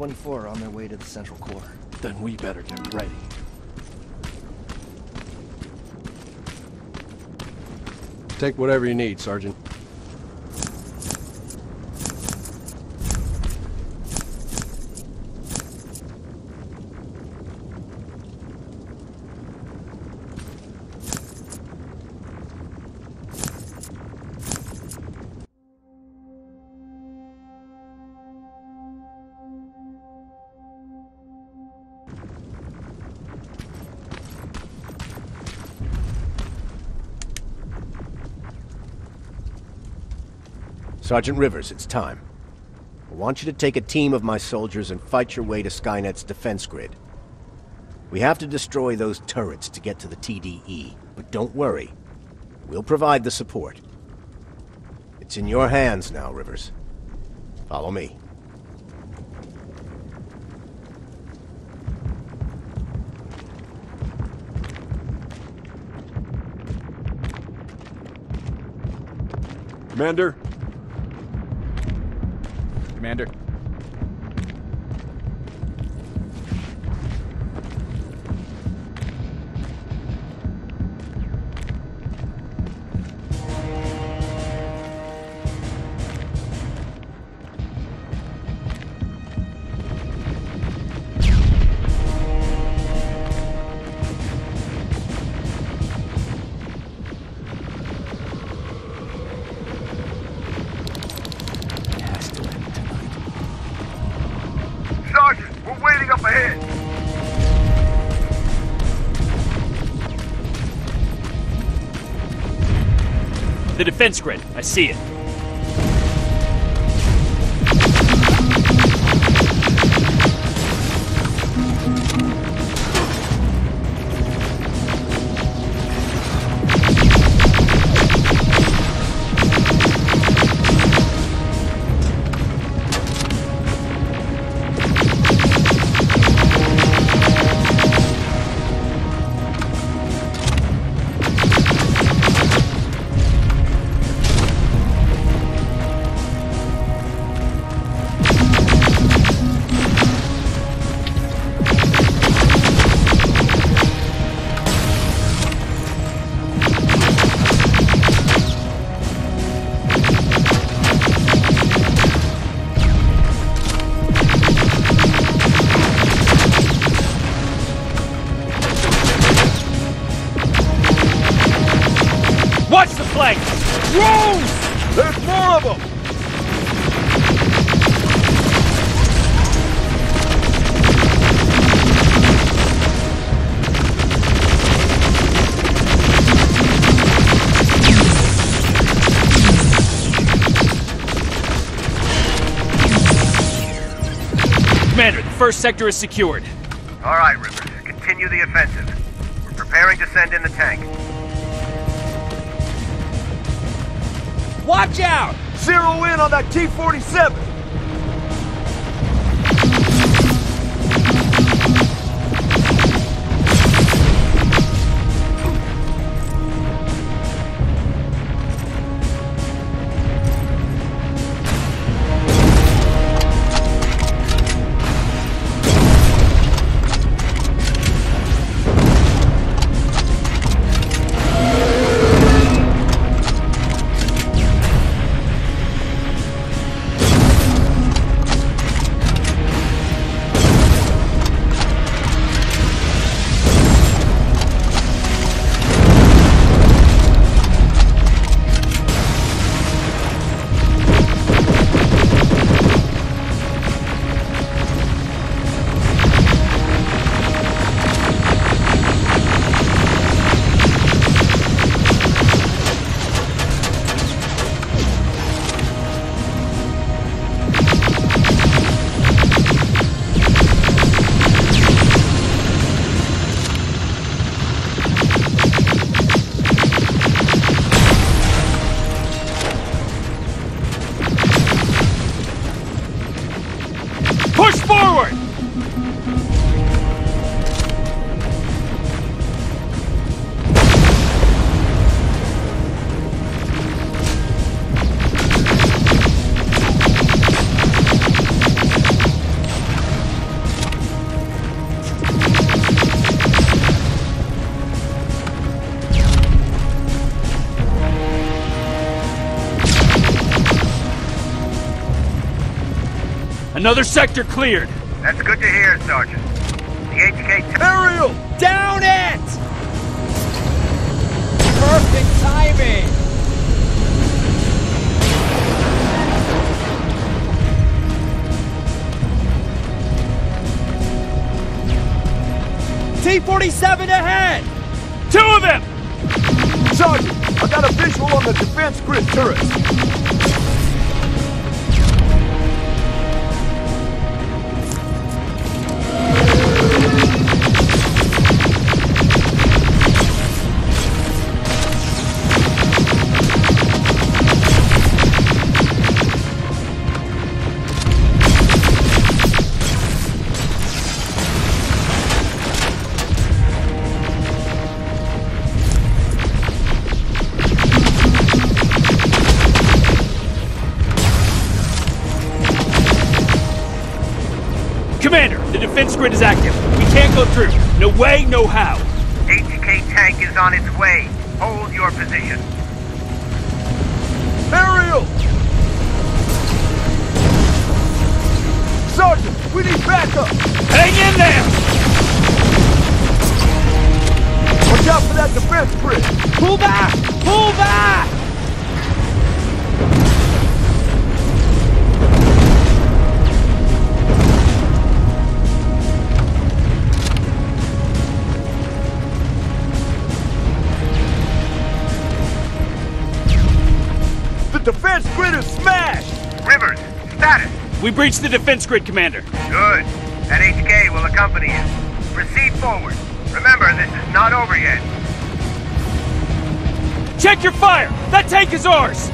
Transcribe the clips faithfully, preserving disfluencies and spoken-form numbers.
one twenty-four are on their way to the central core. Then we better get ready. Take whatever you need, Sergeant. Sergeant Rivers, it's time. I want you to take a team of my soldiers and fight your way to Skynet's defense grid. We have to destroy those turrets to get to the T D E, but don't worry. We'll provide the support. It's in your hands now, Rivers. Follow me. Commander? Commander. The defense grid. I see it. First sector is secured. All right, Rivers. Continue the offensive. We're preparing to send in the tank. Watch out! Zero in on that T forty-seven! Another sector cleared. That's good to hear, Sergeant. The H K... Ariel! Down it! Perfect timing! T forty-seven ahead! Two of them! Sergeant, I got a visual on the defense grid turrets. Commander, the defense grid is active. We can't go through. No way, no how. H K tank is on its way. Hold your position. Ariel! Sergeant, we need backup! Hang in there! Watch out for that defense grid! Pull back! Pull back! Defense grid is smashed! Rivers, status! We breached the defense grid, Commander. Good. That H K will accompany you. Proceed forward. Remember, this is not over yet. Check your fire! That tank is ours!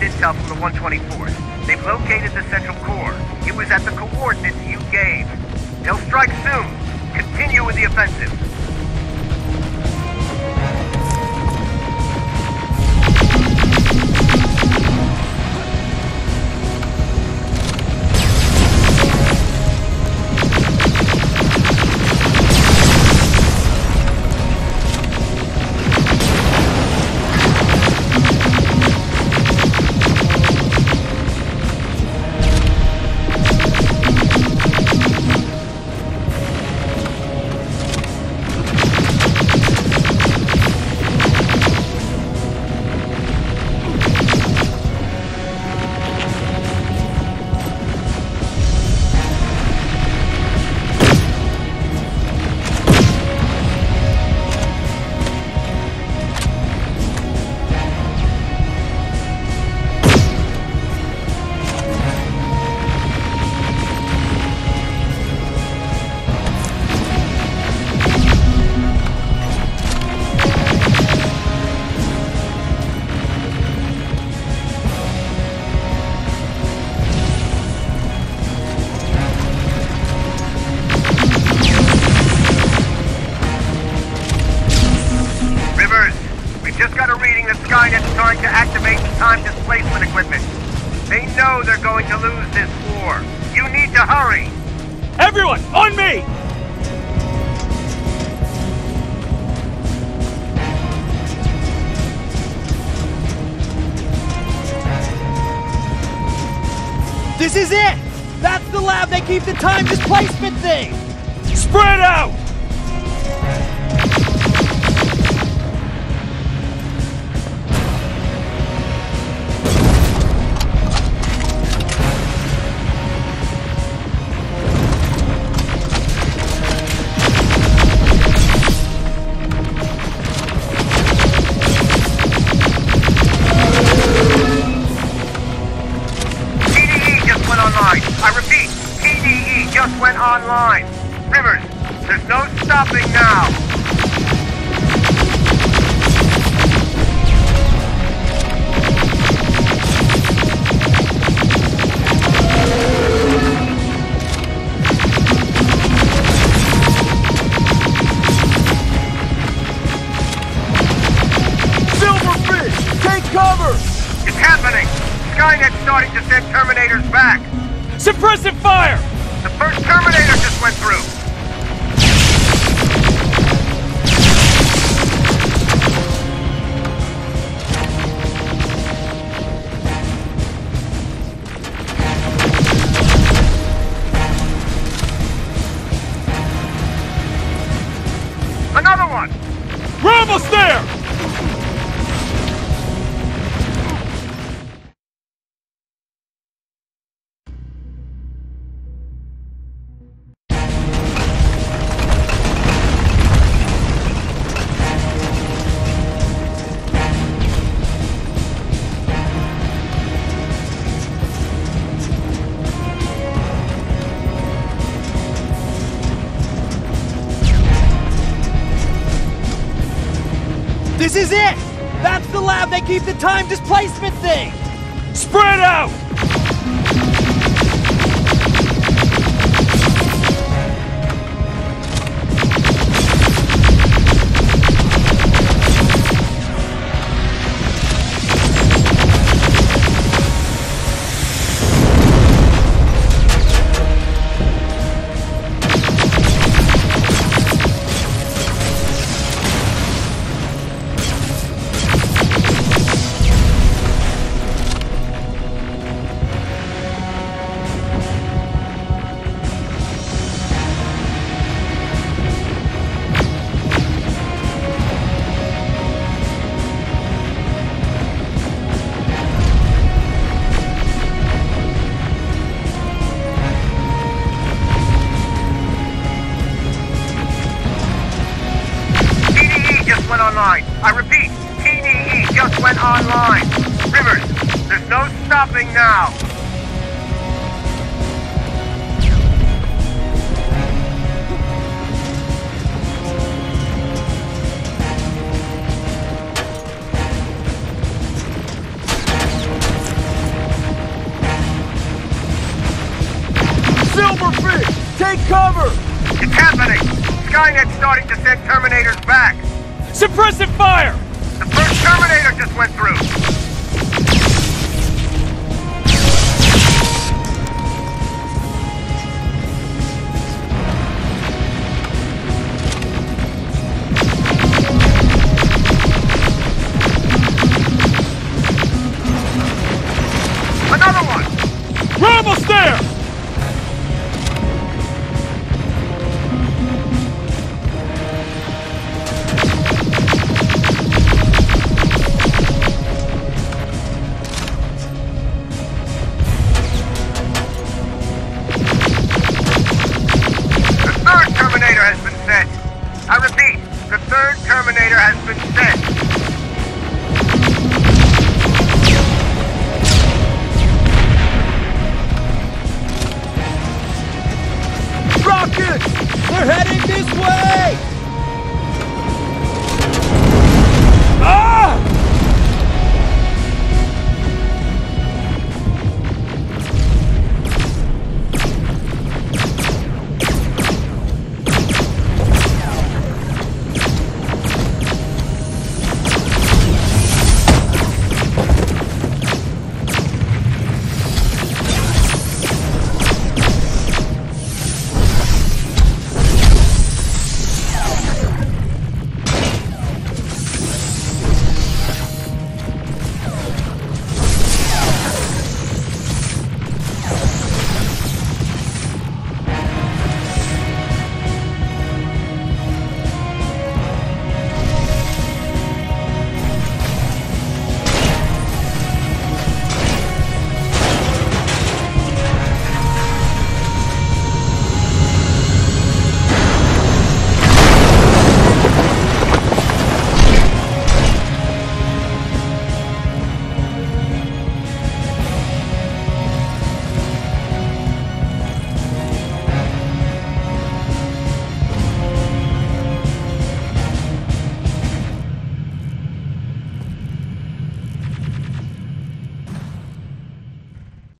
Intel from the one twenty-fourth. They've located the central core. It was at the coordinates you gave. They'll strike soon. Continue with the offensive. Skynet is trying to activate the time displacement equipment. They know they're going to lose this war. for. You need to hurry. Everyone, on me! This is it! That's the lab that keeps the time displacement thing! Spread out! I repeat, T D E just went online. Rivers, there's no stopping now. Silverfish, take cover! It's happening! Skynet's starting to send Terminators back! Suppressive fire! The first Terminator just went through! Another one! We're almost there! This is it! That's the lab that keeps the time displacement thing! Spread out! I repeat, T D E just went online. Rivers, there's no stopping now. Silverfish, take cover! It's happening! Skynet's starting to send Terminators back! Suppressive fire! The first Terminator just went through! Another one! We're almost there! I repeat, the third Terminator has been sent. Rockets! They're heading this way!